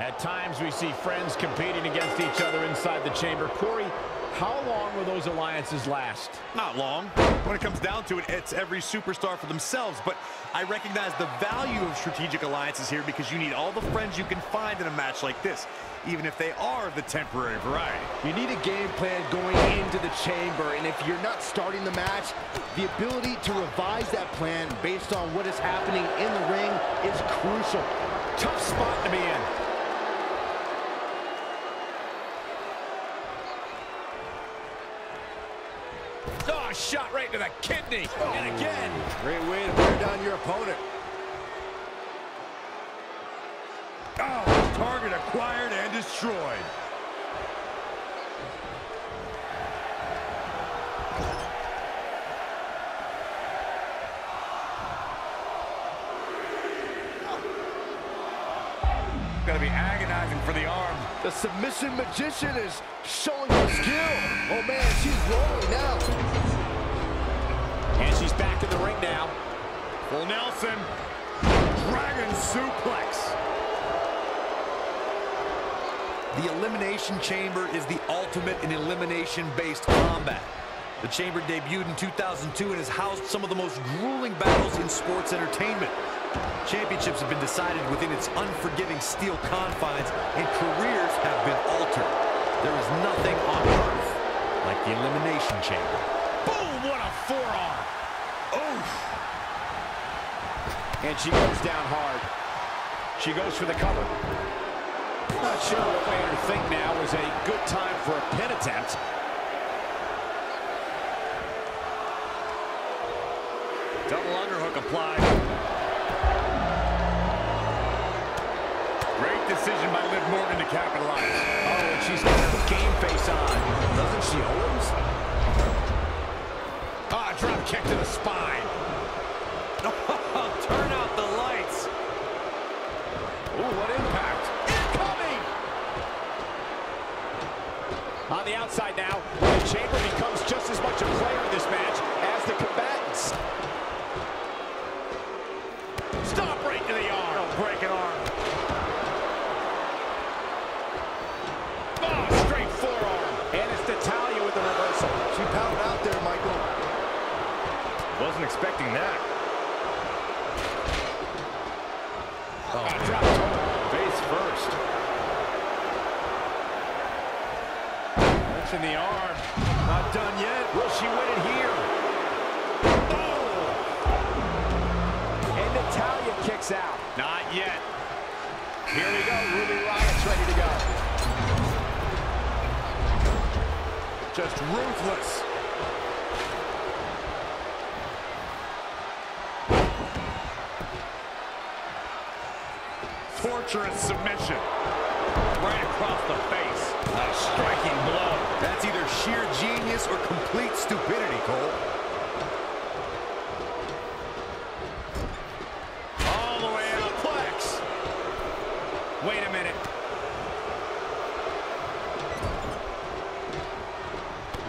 At times we see friends competing against each other inside the chamber. Corey, how long will those alliances last? Not long. When it comes down to it, it's every superstar for themselves. But I recognize the value of strategic alliances here because you need all the friends you can find in a match like this, even if they are of the temporary variety. You need a game plan going into the chamber, and if you're not starting the match, the ability to revise that plan based on what is happening in the ring is crucial. Tough spot to be in. Oh, shot right to the kidney. And again. Great way to put down your opponent. Oh. Target acquired and destroyed. Gonna be agonizing for the arm. The submission magician is showing her skill. Oh man, she's rolling now. And she's back in the ring now. Well, Nelson, dragon suplex. The Elimination Chamber is the ultimate in elimination-based combat. The Chamber debuted in 2002 and has housed some of the most grueling battles in sports entertainment. Championships have been decided within its unforgiving steel confines, and careers have been altered. There is nothing on earth like the Elimination Chamber. Boom! What a forearm! Oof! And she goes down hard. She goes for the cover. Not sure what made her think now was a good time for a pin attempt. Double underhook applied. Great decision by Liv Morgan to capitalize. Oh, and she's got her game face on. Doesn't she always? Ah, drop kick to the spine. Turn out the lights. Ooh, what impact. On the outside now, the chamber becomes just as much a player in this match as the combatants. Stop right to the arm. Oh, breaking arm. Oh, straight forearm. And it's Natalya with the reversal. She pounded out there, Michael. Wasn't expecting that. Oh, drop face first. In the arm. Not done yet. Will she win it here? Oh! And Natalya kicks out. Not yet. Here we go. Ruby Riott's ready to go. Just ruthless. Torturous submission. Right across the face. A striking blow. That's either sheer genius or complete stupidity, Cole. All the way out. Flex. Wait a minute.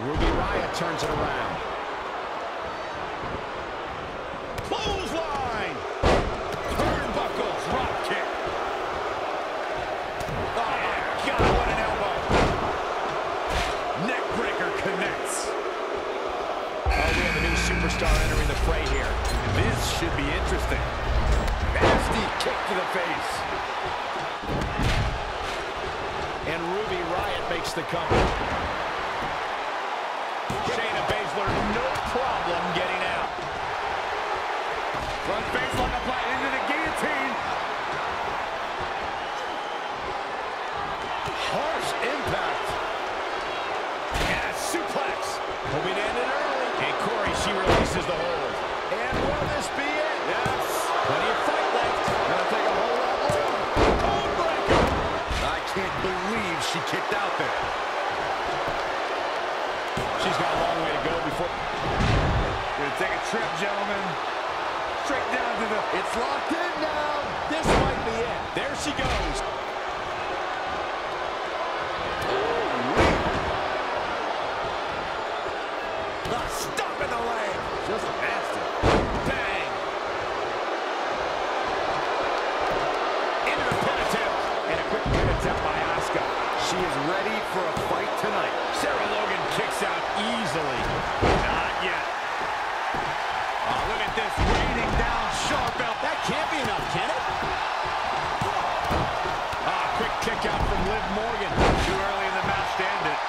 Ruby Riott turns it around. Clothesline. Turnbuckle drop kick. Superstar entering the fray here. This should be interesting. Nasty kick to the face. And Ruby Riott makes the cover. Shayna Baszler, no problem getting out. Front baseline applied into the guillotine. Harsh impact. And a suplex. Hoping to end it early. And Corey, she releases the hold. And will this be it? Yes. Plenty of fight left. Gonna take a hold out too. Oh, breaker. I can't believe she kicked out there. She's got a long way to go before. Gonna take a trip, gentlemen. Straight down to the... It's locked in now. This might be it. There she goes. Just nasty. Bang! Into the pin attempt. And a quick pin She is ready for a fight tonight. Sarah Logan kicks out easily. Not yet. Oh, look at this, raining down sharp out. That can't be enough, can it? Oh, quick kick out from Liv Morgan. Too early in the match to end it.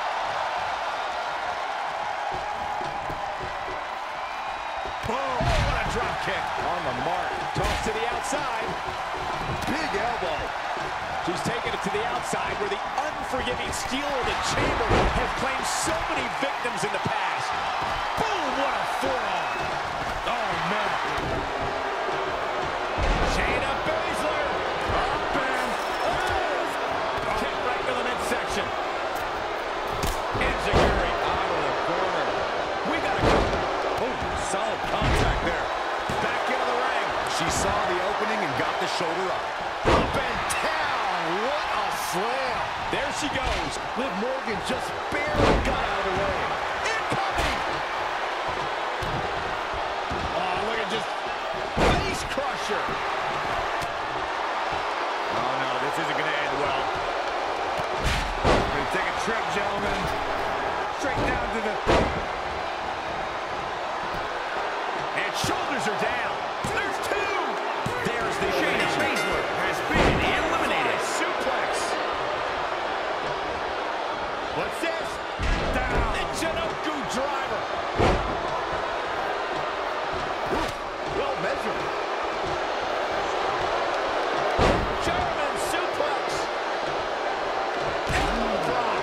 Boom, what a drop kick. On the mark. Toss to the outside. Big elbow. She's taken it to the outside, where the unforgiving steel of the chamber has claimed so many victims in the past. Boom, what a forearm. Oh, man. Shayna Baszler. Up and oh. Kick right to the midsection. Enziguri out of the corner. We got to go. Oh, solid contact there. Back into the ring. She saw the opening and got the shoulder up. Up and what a slam. There she goes. Liv Morgan just barely got out of the way. Incoming! Oh, look at just face crusher. Oh, no, this isn't going to end well. We're going to take a trip, gentlemen. Straight down to the... And shoulders are down. There's two. There's the Shayna Baszler has been in. What's this? Down. The Jinoku driver. Ooh, well measured. German suplex. Elbow drop.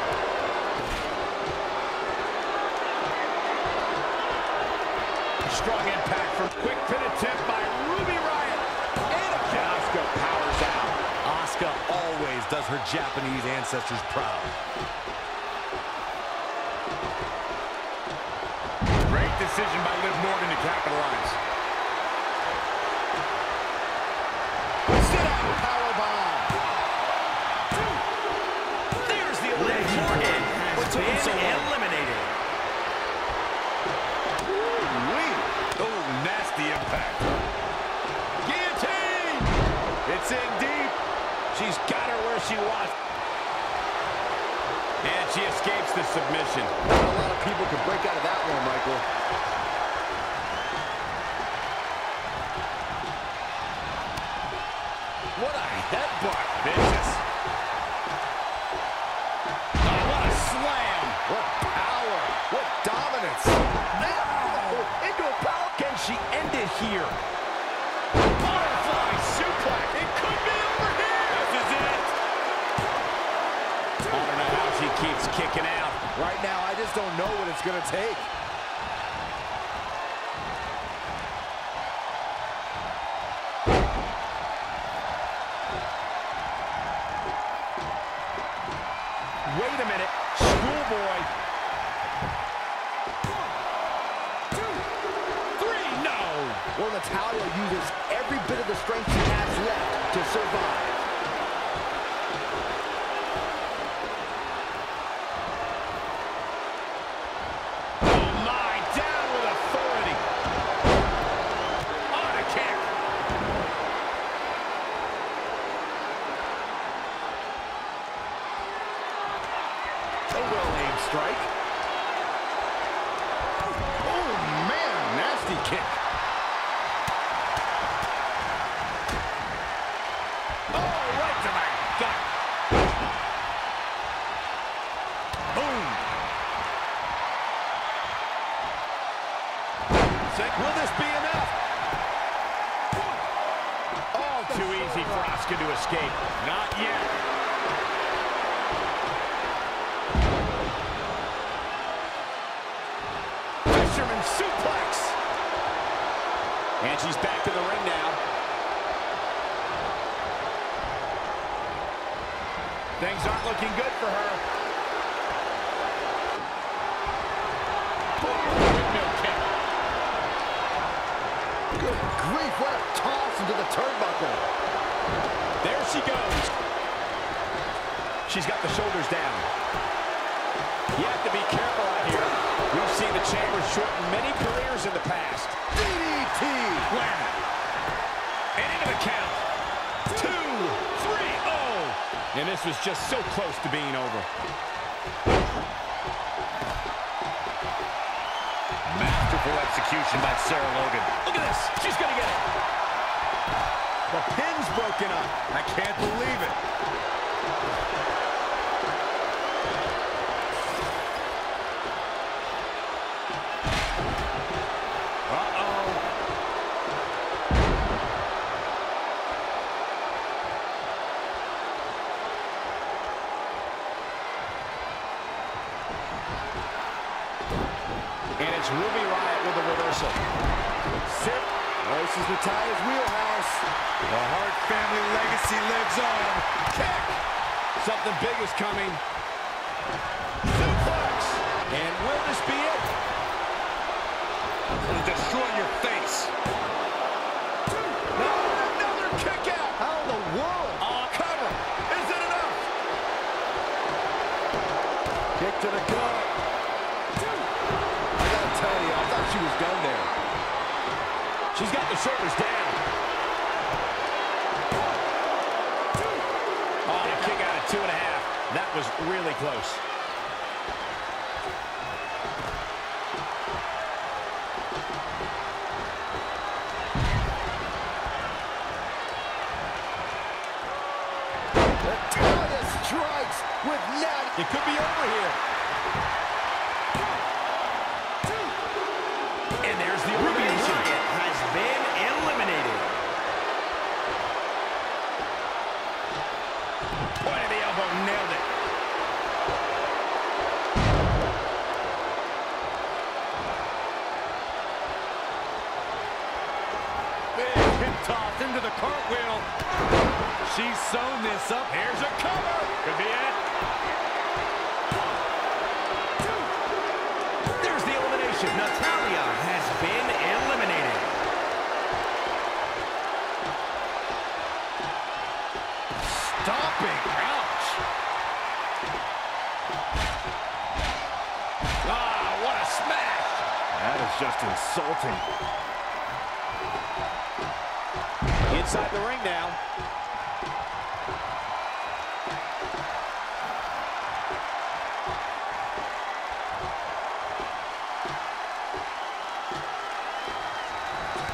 Strong impact from quick pin attempt by Ruby Riott. And Asuka powers out. Asuka always does her Japanese ancestors proud. Decision by Liv Morgan to capitalize. Sit out powerbomb. There's the Liv Morgan has been eliminated. Ooh, oh, nasty impact. Guillotine. It's in deep. She's got her where she wants. And she escapes the submission. Not a lot of people can break out of that one, Michael. What a headbutt. Vicious. Oh, what a slam. What power. What dominance. Now, into a power. Can she end it here? Butterfly suplex. It could be over here. This is it. I don't know how she keeps kicking out. Right now, I just don't know what it's going to take. Wait a minute. Schoolboy. One, two, three. No. Well, Natalya uses every bit of the strength she has left to survive. Strike. Oh, man, nasty kick. Oh, right to my gut. Boom. Sick. Will this be enough? Oh, too easy for Asuka to escape. Not yet. Suplex. And she's back to the ring now. Things aren't looking good for her. Windmill kick. Good grief, what a toss into the turnbuckle. There she goes. She's got the shoulders down. You have to be careful out here. We've seen the chamber shorten many careers in the past. DDT! Wow. And into the count. 2, 3, oh! And this was just so close to being over. Masterful execution by Sarah Logan. Look at this. She's going to get it. The pin's broken up. I can't believe it. And it's Ruby Riott with a reversal. Sip versus Natalya's wheelhouse. The Hart family legacy lives on. Kick. Something big is coming. Suplex. And will this be it? It'll destroy your face. No, another kick out. How in the world? Cover. Is it enough? Kick to the gut. She was done there. She's got the shoulders down. Oh, and a kick out at 2.5. That was really close. Natalya strikes with net. It could be over here. And there's the elimination. It has been eliminated. Point of the elbow, nailed it. Big hip toss into the cartwheel. She's sewn this up. Here's a cover. Could be it. There's the elimination. Natalya has been eliminated. Stomping. Ouch. Ah, what a smash. That is just insulting. Inside the ring now.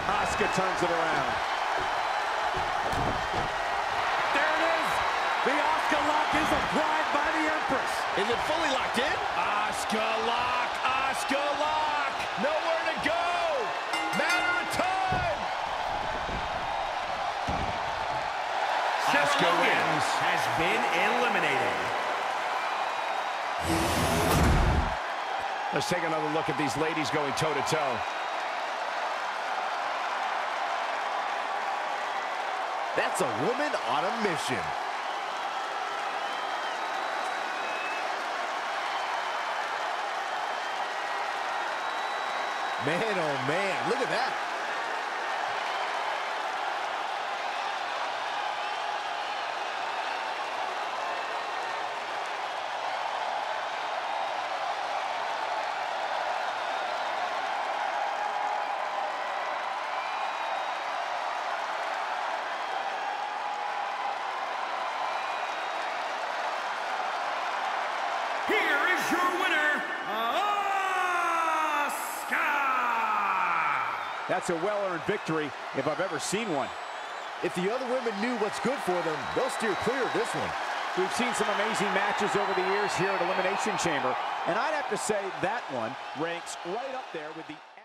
Asuka turns it around. There it is. The Asuka lock is applied by the Empress. Is it fully locked in? Asuka lock. Asuka lock. Nowhere to go. Matter of time. Asuka wins. Has been eliminated. Let's take another look at these ladies going toe to toe. That's a woman on a mission. Man, oh man, look at that. Your winner, Asuka! That's a well-earned victory if I've ever seen one. If the other women knew what's good for them, they'll steer clear of this one. We've seen some amazing matches over the years here at Elimination Chamber, and I'd have to say that one ranks right up there with the...